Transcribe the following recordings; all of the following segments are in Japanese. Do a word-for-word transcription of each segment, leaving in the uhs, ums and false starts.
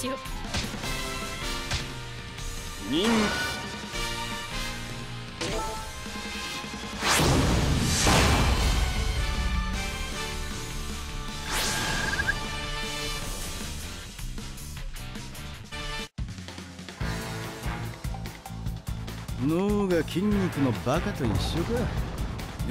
ですよ。任脳が筋肉のバカと一緒か。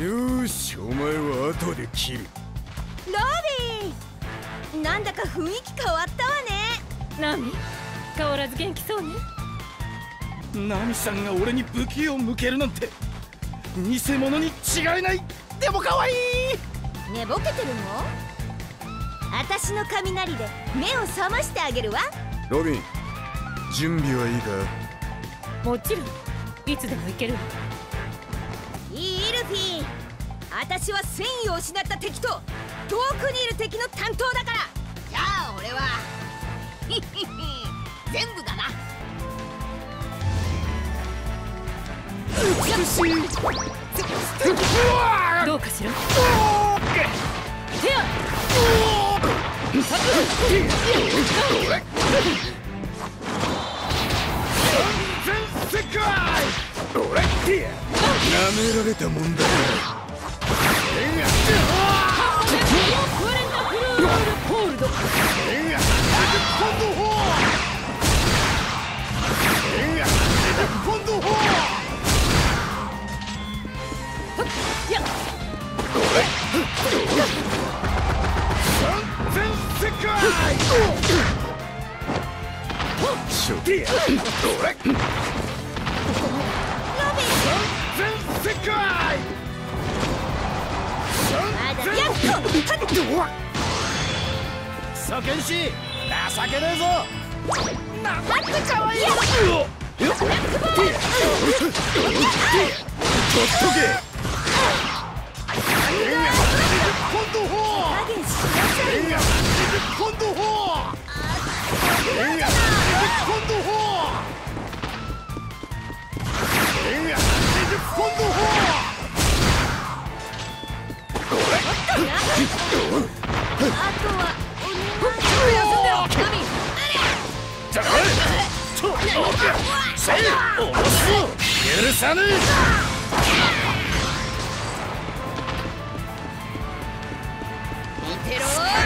よし、お前は後で切る。ロビー、なんだか雰囲気変わったわね。何？変わらず元気そうね。ナミさんが俺に武器を向けるなんて偽物に違いない。でも可愛い。寝ぼけてるの？私の雷で目を覚ましてあげるわ。ロビン、準備はいいか？もちろん、いつでも行ける。いい、ルフィ。私は戦意を失った敵と遠くにいる敵の担当だから。じゃあ俺は全部だな。美しい。どうかしら。舐められたもんだ。さけんし、情けねえぞ。なんてかわいい。やっとけ。許さねえ。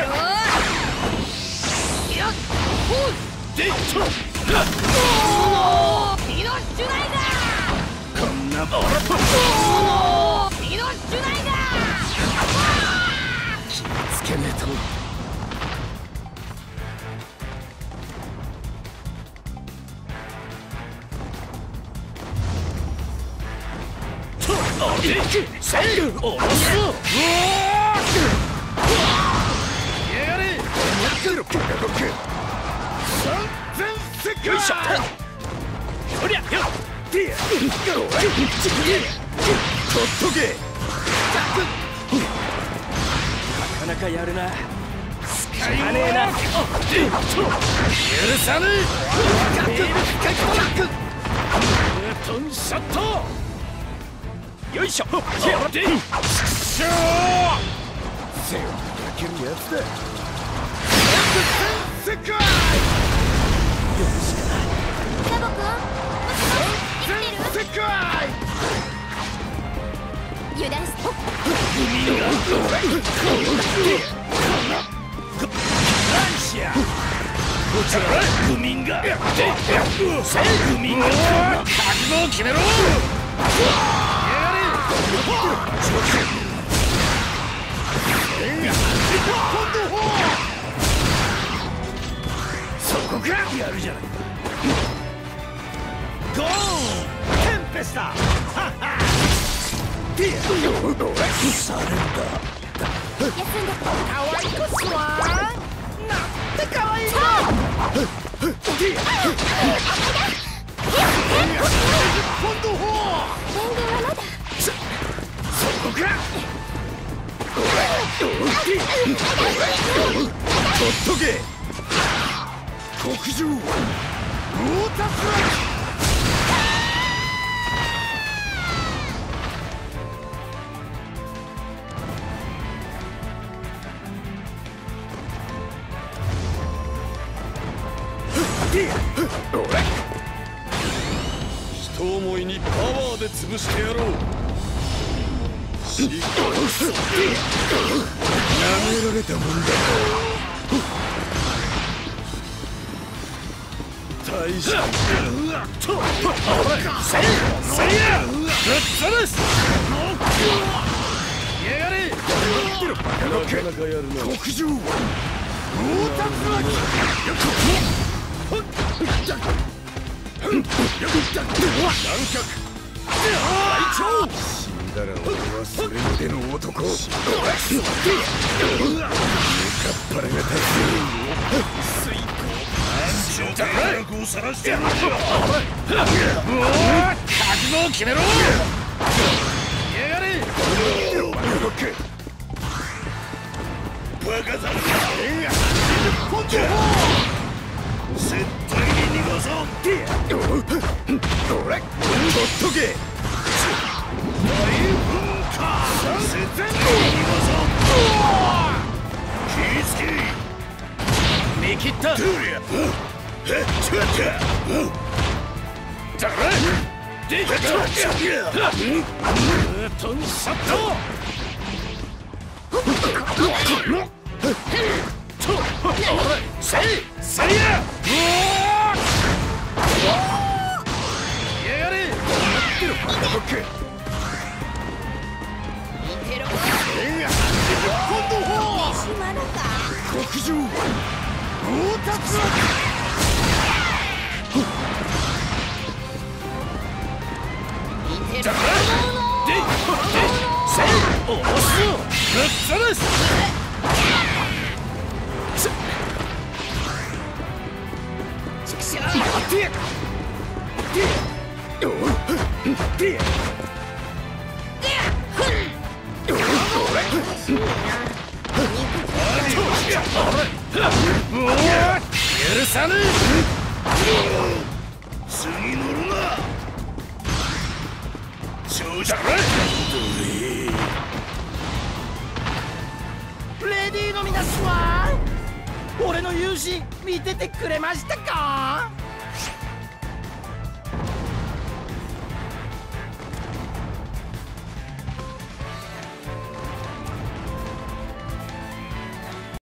をつけねえと。セールおろす。やれ。なかなかやるな。許さぬ。トンショット。よいしょ。やって。よっしゃー。全部焼けるやつだ。全世界。よろしくな。ラボ君。全世界。油断して。感謝。こちら。グミンガ。グミンガ。覚悟を決めろ。よし、そこからやるじゃないか。ゴーテンペスタ。ハッハッディアサレンダー。かわいくすわ。なん今度は やめられたもんだ。 死んだら俺はそれに手の男。 大分か おお、 レディーの皆様、俺の友人見ててくれましたか？